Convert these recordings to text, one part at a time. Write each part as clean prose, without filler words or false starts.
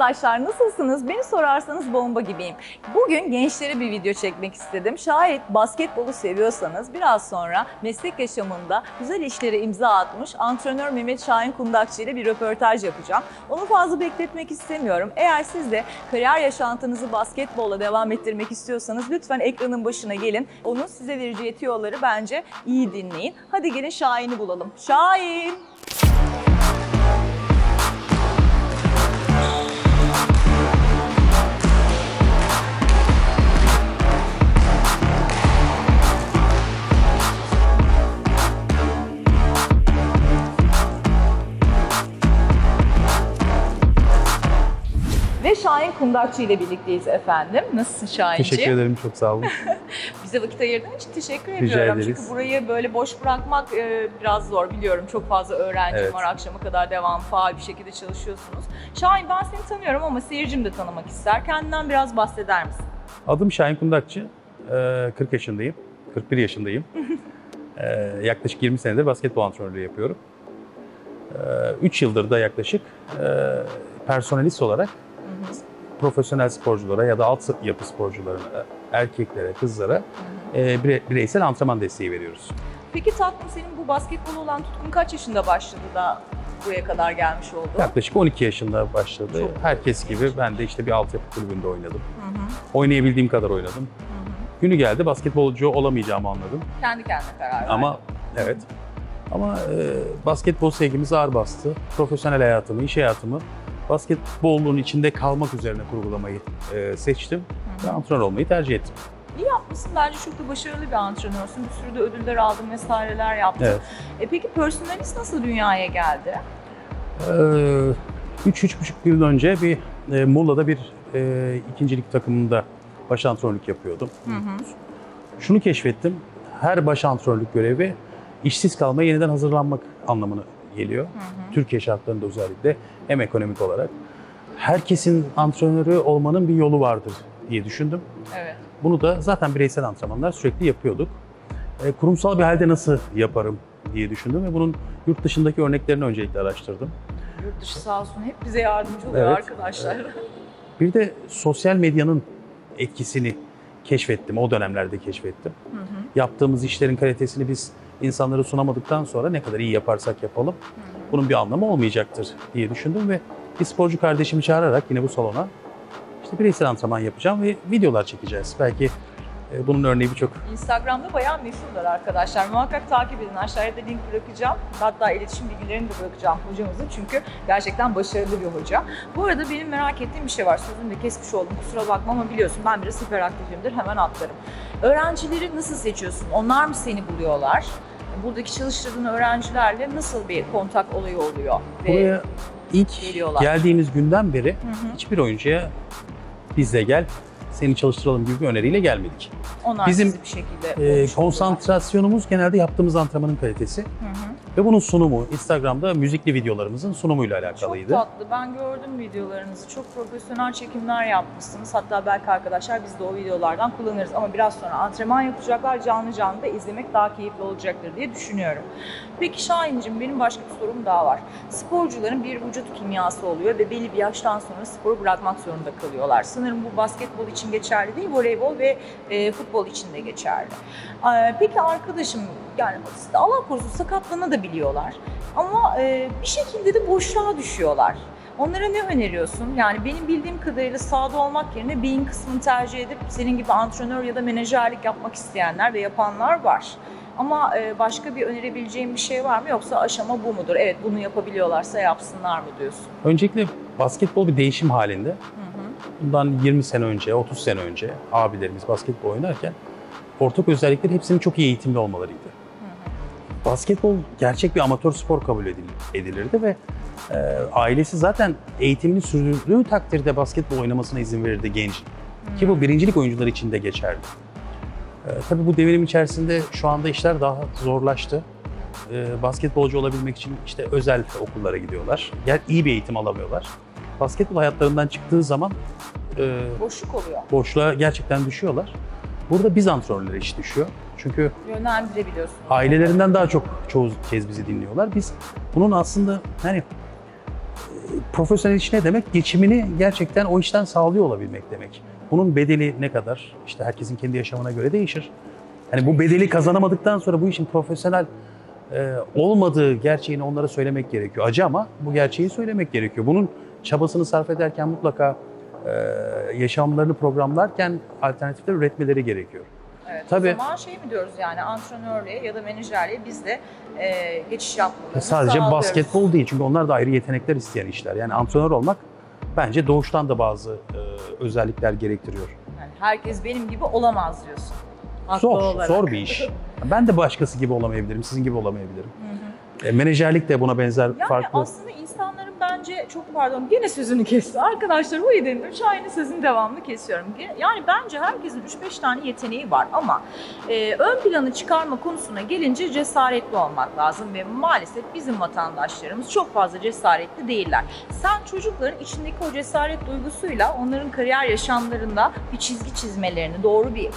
arkadaşlar, nasılsınız? Beni sorarsanız bomba gibiyim. Bugün gençlere bir video çekmek istedim. Şayet basketbolu seviyorsanız biraz sonra meslek yaşamında güzel işlere imza atmış antrenör Mehmet Şahin Kundakçı ile bir röportaj yapacağım. Onu fazla bekletmek istemiyorum. Eğer siz de kariyer yaşantınızı basketbolla devam ettirmek istiyorsanız lütfen ekranın başına gelin. Onun size vereceği tüyoları bence iyi dinleyin. Hadi gelin Şahin'i bulalım. Şahin! Ve Şahin Kundakçı ile birlikteyiz efendim. Nasılsın Şahin'ciğim? Teşekkür ederim, çok sağ olun. Bize vakit ayırdığın için teşekkür ediyorum. Çünkü burayı böyle boş bırakmak biraz zor biliyorum. Çok fazla öğrencim var, akşama kadar devam faal bir şekilde çalışıyorsunuz. Şahin, ben seni tanıyorum ama seyircim de tanımak ister. Kendinden biraz bahseder misin? Adım Şahin Kundakçı, 40 yaşındayım, 41 yaşındayım. Yaklaşık 20 senedir basketbol antrenörlüğü yapıyorum. 3 yıldır da yaklaşık personelist olarak profesyonel sporculara ya da alt yapı sporcularına, erkeklere, kızlara bireysel antrenman desteği veriyoruz. Peki tatlım, senin bu basketbol olan tutkun kaç yaşında başladı da buraya kadar gelmiş oldu? Yaklaşık 12 yaşında başladı. Çok Herkes gibi ben de işte bir altyapı kulübünde oynadım. Oynayabildiğim kadar oynadım. Günü geldi basketbolcu olamayacağımı anladım. Kendi kendine karar verdim. Ama evet. Ama basketbol sevgimiz ağır bastı. Profesyonel hayatımı, iş hayatımı basketbolun içinde kalmak üzerine kurgulamayı seçtim ve antrenör olmayı tercih ettim. İyi yapmışsın. Bence çok da başarılı bir antrenörsün. Bir sürü de ödüller aldın, vesaireler yaptın. Evet. Peki personelist nasıl dünyaya geldi? 3-3,5 yıl önce bir Mula'da bir ikincilik takımında baş antrenörlük yapıyordum. Şunu keşfettim. Her baş antrenörlük görevi işsiz kalmaya yeniden hazırlanmak anlamını geliyor. Türkiye şartlarında özellikle hem ekonomik olarak. Herkesin antrenörü olmanın bir yolu vardır diye düşündüm. Evet. Bunu da zaten bireysel antrenmanlar sürekli yapıyorduk. Kurumsal bir halde nasıl yaparım diye düşündüm ve bunun yurt dışındaki örneklerini öncelikle araştırdım. Yurt dışı sağ olsun hep bize yardımcı oluyor arkadaşlar. Bir de sosyal medyanın etkisini keşfettim, o dönemlerde keşfettim. Yaptığımız işlerin kalitesini biz insanlara sunamadıktan sonra ne kadar iyi yaparsak yapalım bunun bir anlamı olmayacaktır diye düşündüm ve bir sporcu kardeşimi çağırarak yine bu salona işte bireysel antrenman yapacağım ve videolar çekeceğiz. Belki bunun örneği birçok. Instagram'da bayağı meşhurlar arkadaşlar. Muhakkak takip edin. Aşağıya da link bırakacağım. Hatta iletişim bilgilerini de bırakacağım hocamızın. Çünkü gerçekten başarılı bir hoca. Bu arada benim merak ettiğim bir şey var. Sözünü de kesmiş oldum. Kusura bakma ama biliyorsun ben biraz hiperaktifimdir. Hemen atlarım. Öğrencileri nasıl seçiyorsun? Onlar mı seni buluyorlar? Buradaki çalıştırdığın öğrencilerle nasıl bir kontak olayı oluyor? Buraya ilk geldiğimiz günden beri hiçbir oyuncuya bizle gel, seni çalıştıralım gibi bir öneriyle gelmedik. Onlar bizim bir şekilde konsantrasyonumuz genelde yaptığımız antrenmanın kalitesi ve bunun sunumu, Instagram'da müzikli videolarımızın sunumuyla alakalıydı. Çok tatlı, ben gördüm videolarınızı, çok profesyonel çekimler yapmışsınız. Hatta belki arkadaşlar biz de o videolardan kullanırız ama biraz sonra antrenman yapacaklar, canlı canlı da izlemek daha keyifli olacaktır diye düşünüyorum. Peki Şahin'cim, benim başka bir sorum daha var. Sporcuların bir vücut kimyası oluyor ve belli bir yaştan sonra sporu bırakmak zorunda kalıyorlar. Sanırım bu basketbol için geçerli değil, voleybol ve futbol için de geçerli. Peki arkadaşım, yani Allah korusun sakatlanabiliyorlar ama bir şekilde de boşluğa düşüyorlar. Onlara ne öneriyorsun? Yani benim bildiğim kadarıyla sahada olmak yerine beyin kısmını tercih edip senin gibi antrenör ya da menajerlik yapmak isteyenler ve yapanlar var. Ama başka bir önerebileceğim bir şey var mı? Yoksa aşama bu mudur? Evet, bunu yapabiliyorlarsa yapsınlar mı diyorsun? Öncelikle basketbol bir değişim halinde. Bundan 20 sene önce, 30 sene önce abilerimiz basketbol oynarken ortak özellikleri hepsinin çok iyi eğitimli olmalarıydı. Basketbol gerçek bir amatör spor kabul edilirdi ve ailesi zaten eğitimini sürdürdüğü takdirde basketbol oynamasına izin verirdi genç. Ki bu birincilik oyuncular için de geçerli. Tabii bu devrim içerisinde şu anda işler daha zorlaştı. Basketbolcu olabilmek için işte özel okullara gidiyorlar. Yani iyi bir eğitim alamıyorlar. Basketbol hayatlarından çıktığı zaman boşluk oluyor. Boşluğa gerçekten düşüyorlar. Burada biz antrenörlere iş düşüyor. Çünkü yönlendirebiliyorsun. Ailelerinden daha çok çoğu kez bizi dinliyorlar. Biz bunun aslında hani Profesyonel iş ne demek? Geçimini gerçekten o işten sağlıyor olabilmek demek. Bunun bedeli ne kadar? İşte herkesin kendi yaşamına göre değişir. Yani bu bedeli kazanamadıktan sonra bu işin profesyonel olmadığı gerçeğini onlara söylemek gerekiyor. Acı ama bu gerçeği söylemek gerekiyor. Bunun çabasını sarf ederken mutlaka yaşamlarını programlarken alternatifler üretmeleri gerekiyor. Evet, tabii. O zaman şey mi diyoruz yani antrenörlüğe ya da menajerliğe biz de geçiş yapmalarını sadece sağlıyoruz. Basketbol değil çünkü onlar da ayrı yetenekler isteyen işler. Yani antrenör olmak bence doğuştan da bazı özellikler gerektiriyor. Yani herkes benim gibi olamaz diyorsun. Zor bir iş. Ben de başkası gibi olamayabilirim, sizin gibi olamayabilirim. Hı hı. Menajerlik de buna benzer yani farklı. Aslında insanların bence, çok pardon gene sözünü kestim. Arkadaşlar o yedenim, Şahin'in sözünü devamlı kesiyorum. Yani bence herkesin 3-5 tane yeteneği var ama ön planı çıkarma konusuna gelince cesaretli olmak lazım. Ve maalesef bizim vatandaşlarımız çok fazla cesaretli değiller. Sen çocukların içindeki o cesaret duygusuyla onların kariyer yaşamlarında bir çizgi çizmelerini, doğru bir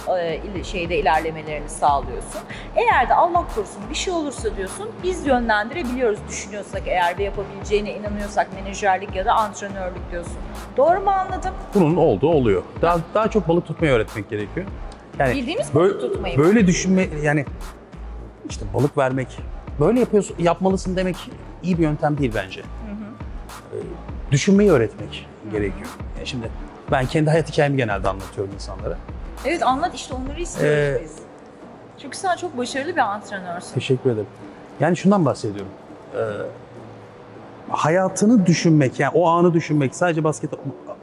şeyde ilerlemelerini sağlıyorsun. Eğer de Allah korusun bir şey olursa diyorsun, biz yönlendirebiliyoruz düşünüyorsak eğer ve yapabileceğine inanıyorsak menajerlik ya da antrenörlük diyorsun. Doğru mu anladım? Bunun olduğu oluyor. Daha çok balık tutmayı öğretmek gerekiyor. Yani bildiğimiz balık tutmayı. Böyle düşünme yani işte balık vermek, böyle yapıyorsun, yapmalısın demek iyi bir yöntem değil bence. Hı hı. Düşünmeyi öğretmek gerekiyor. Yani şimdi ben kendi hayat hikayemi genelde anlatıyorum insanlara. Evet anlat işte onları istiyoruz biz. Çünkü sen çok başarılı bir antrenörsün. Teşekkür ederim. Yani şundan bahsediyorum. Hayatını düşünmek, yani o anı düşünmek, sadece basket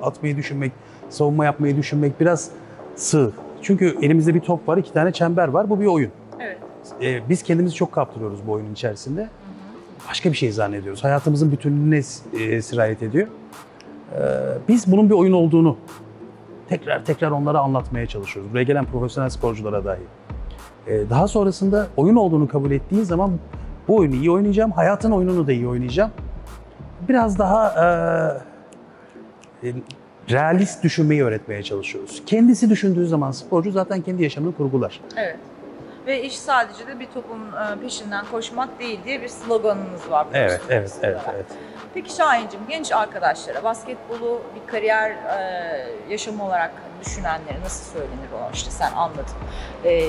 atmayı düşünmek, savunma yapmayı düşünmek biraz sığ. Çünkü elimizde bir top var, 2 tane çember var. Bu bir oyun. Evet. Biz kendimizi çok kaptırıyoruz bu oyunun içerisinde. Hı hı. Başka bir şey zannediyoruz. Hayatımızın bütünlüğüne sirayet ediyor. Biz bunun bir oyun olduğunu tekrar onlara anlatmaya çalışıyoruz. Buraya gelen profesyonel sporculara dahi. Daha sonrasında oyun olduğunu kabul ettiğin zaman bu oyunu iyi oynayacağım, hayatın oyununu da iyi oynayacağım. Biraz daha realist düşünmeyi öğretmeye çalışıyoruz. Kendisi düşündüğü zaman sporcu zaten kendi yaşamını kurgular. Evet. Ve iş sadece de bir topun peşinden koşmak değil diye bir sloganınız var. Evet, evet. Peki Şahin'cim, genç arkadaşlara basketbolu bir kariyer yaşamı olarak düşünenlere nasıl söylenir o işte sen anladın.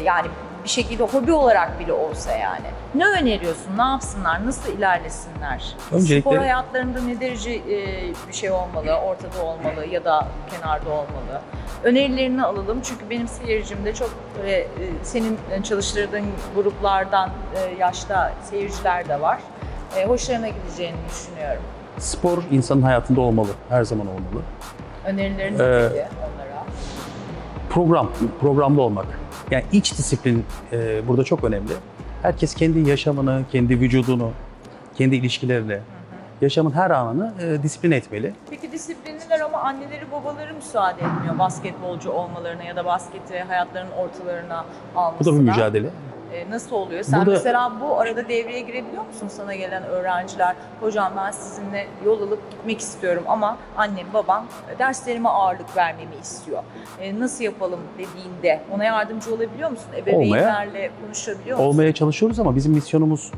Yani bir şekilde hobi olarak bile olsa yani. Ne öneriyorsun, ne yapsınlar, nasıl ilerlesinler? Öncelikle, spor hayatlarında ne derece bir şey olmalı, ortada olmalı ya da kenarda olmalı? Önerilerini alalım çünkü benim seyircimde çok senin çalıştırdığın gruplardan yaşta seyirciler de var. Hoşlarına gideceğini düşünüyorum. Spor insanın hayatında olmalı, her zaman olmalı. Önerileriniz neydi onlara? Programlı olmak. Yani iç disiplin burada çok önemli. Herkes kendi yaşamını, kendi vücudunu, kendi ilişkilerini, yaşamın her anını disiplin etmeli. Peki disiplinliler ama anneleri, babaları müsaade etmiyor basketbolcu olmalarına ya da basketi hayatlarının ortalarına almasına. Bu da bir mücadele. Nasıl oluyor? Sen burada, mesela bu arada devreye girebiliyor musun sana gelen öğrenciler? Hocam ben sizinle yol alıp gitmek istiyorum ama annem babam derslerime ağırlık vermemi istiyor. Nasıl yapalım dediğinde ona yardımcı olabiliyor musun? Ebeveynlerle konuşabiliyor musun? Olmaya çalışıyoruz ama bizim misyonumuz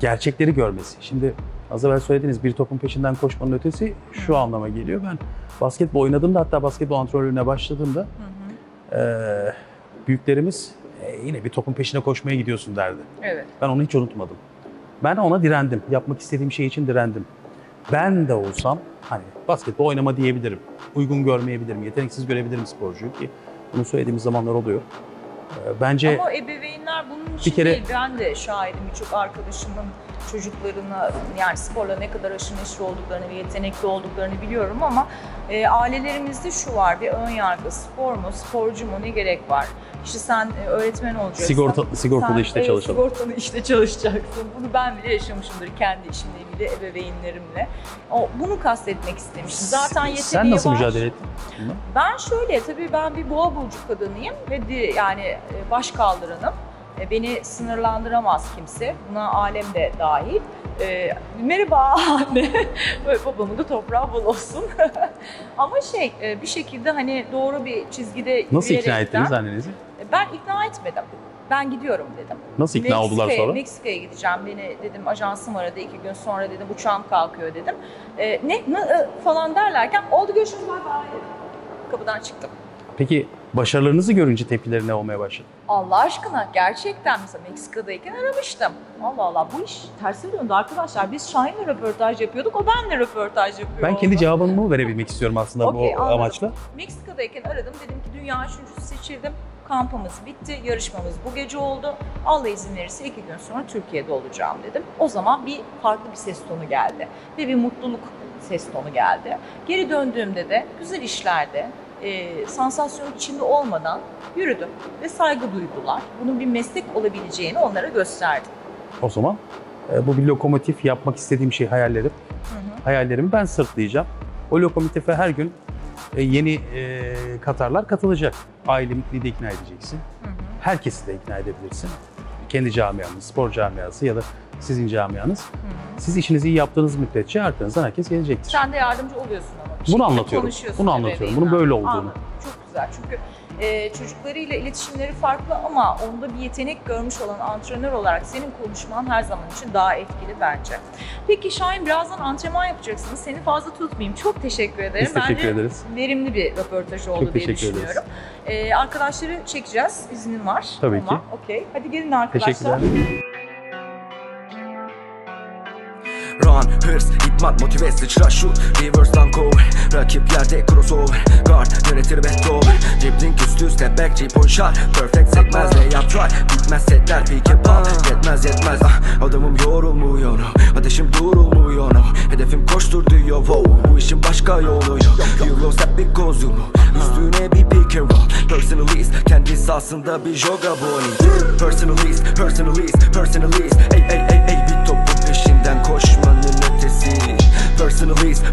gerçekleri görmesi. Şimdi az evvel söylediğiniz bir topun peşinden koşmanın ötesi şu anlama geliyor. Ben basketbol oynadığımda hatta basketbol antrenörlüğüne başladığımda büyüklerimiz yine bir topun peşine koşmaya gidiyorsun derdi. Evet. Ben onu hiç unutmadım. Ben ona direndim. Yapmak istediğim şey için direndim. Ben de olsam hani basketbol oynama diyebilirim. Uygun görmeyebilirim. Yeteneksiz görebilirim sporcuyu ki bunu söylediğimiz zamanlar oluyor. Bence ama ebeveynler bunun için değil. Ben de şahidim birçok arkadaşımın çocuklarını yani sporla ne kadar aşırı neşir olduklarını ve yetenekli olduklarını biliyorum ama ailelerimizde şu var bir ön yargı spor mu sporcu mu ne gerek var? İşte sen öğretmen olacaksın. Sigortalı işte çalışacaksın. Bunu ben bile yaşamışımdır kendi işimle ilgili ebeveynlerimle. Bunu kastetmek istemiştim. Zaten yeteneği sen nasıl mücadele ettin? Ben şöyle tabii ben bir boğa burcu kadınıyım ve yani baş kaldıranım. Beni sınırlandıramaz kimse. Buna alem de dahil. Merhaba anne. Babamın da toprağı bol olsun. Ama bir şekilde hani doğru bir çizgide... Nasıl ikna ettiniz annenizi? Ben ikna etmedim. Ben gidiyorum dedim. Nasıl ikna oldular sonra? Meksika'ya gideceğim. Beni dedim ajansım aradı, 2 gün sonra dedim uçağım kalkıyor dedim. Falan derlerken oldu, görüşürüz, bay bay. Kapıdan çıktım. Peki başarılarınızı görünce tepkileri ne olmaya başladı? Allah aşkına gerçekten mesela Meksika'dayken aramıştım. Allah Allah, bu iş tersi döndü arkadaşlar. Biz Şahin'le röportaj yapıyorduk, o benle röportaj yapıyor. Ben kendi cevabımı verebilmek istiyorum aslında bu amaçla. Meksika'dayken aradım, dedim ki dünya 3.'sü seçildim. Kampımız bitti, yarışmamız bu gece oldu. Allah izin verirse 2 gün sonra Türkiye'de olacağım dedim. O zaman bir farklı bir ses tonu geldi ve bir mutluluk ses tonu geldi. Geri döndüğümde de güzel işlerde, sansasyonun içinde olmadan yürüdüm ve saygı duydular. Bunun bir meslek olabileceğini onlara gösterdim. O zaman bu bir lokomotif, yapmak istediğim şey hayallerim. Hı hı. Hayallerimi ben sırtlayacağım. O lokomotife her gün yeni Katarlar katılacak. Ailemi de ikna edeceksin. Hı hı. Herkesi de ikna edebilirsin. Kendi camianız, spor camiası ya da sizin camianız. Hı hı. Siz işinizi iyi yaptığınız müddetçe arkanızdan herkes gelecektir. Sen de yardımcı oluyorsun ama. Bunu anlatıyorum. Bunu anlatıyorum. Bunun böyle olduğunu. Anladım. Çok güzel. Çünkü çocuklarıyla iletişimleri farklı ama onda bir yetenek görmüş olan antrenör olarak senin konuşman her zaman için daha etkili bence. Peki Şahin, birazdan antrenman yapacaksınız. Seni fazla tutmayayım. Çok teşekkür ederim. Biz teşekkür ederiz. Bence verimli bir röportaj oldu diye düşünüyorum. Arkadaşları çekeceğiz. İznin var. Tabii ki. Okey. Hadi gelin arkadaşlar. Teşekkürler. Run, hırs, idman, motive, sıçra, şut, reverse, dunk over. Rakiplerde crossover, guard, yönetir best-over. Dribbling üstü üste, back, three point shot, perfect sekmez, layup try. Bitmez setler, pick-up, ball, yetmez. Adamım yorulmuyor, ateşim durulmuyor. Hedefim koştur diyor, wow, bu işin başka yolu yok. You lost that because you know. Üstüne bir pick and roll, personalist, kendi sahasında bir joga boy. Personalist, ey, bir topu peşinden koşma. Personalist,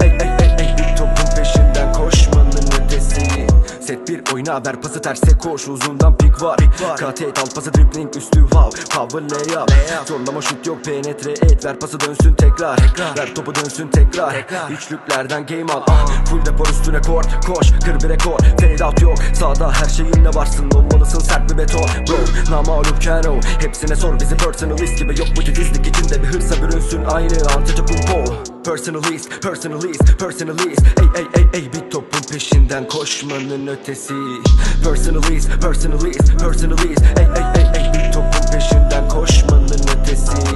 ey, bir topun peşinden koşmanın ötesi. Set bir oyna, ver pası terse koş, uzundan pik var. Kat et, al pası, dribbling üstü wow, power layup. Zorlama şut yok, penetre et, ver pası dönsün tekrar. Ver topu dönsün tekrar. Üçlüklerden game al, full depor üstüne kort, koş, kır bir rekor. Fade out yok, sağda her şeyinle varsın, olmalısın sert bir beton. Bro, namalum kano, hepsine sor bizi personalist gibi. Yok bu titizlik içinde bir hırsa bürünsün aynı Antetokounmpo. Personalist, ey, bir topun peşinden koşmanın ötesi. Personalist, ey, bir topun peşinden koşmanın ötesi.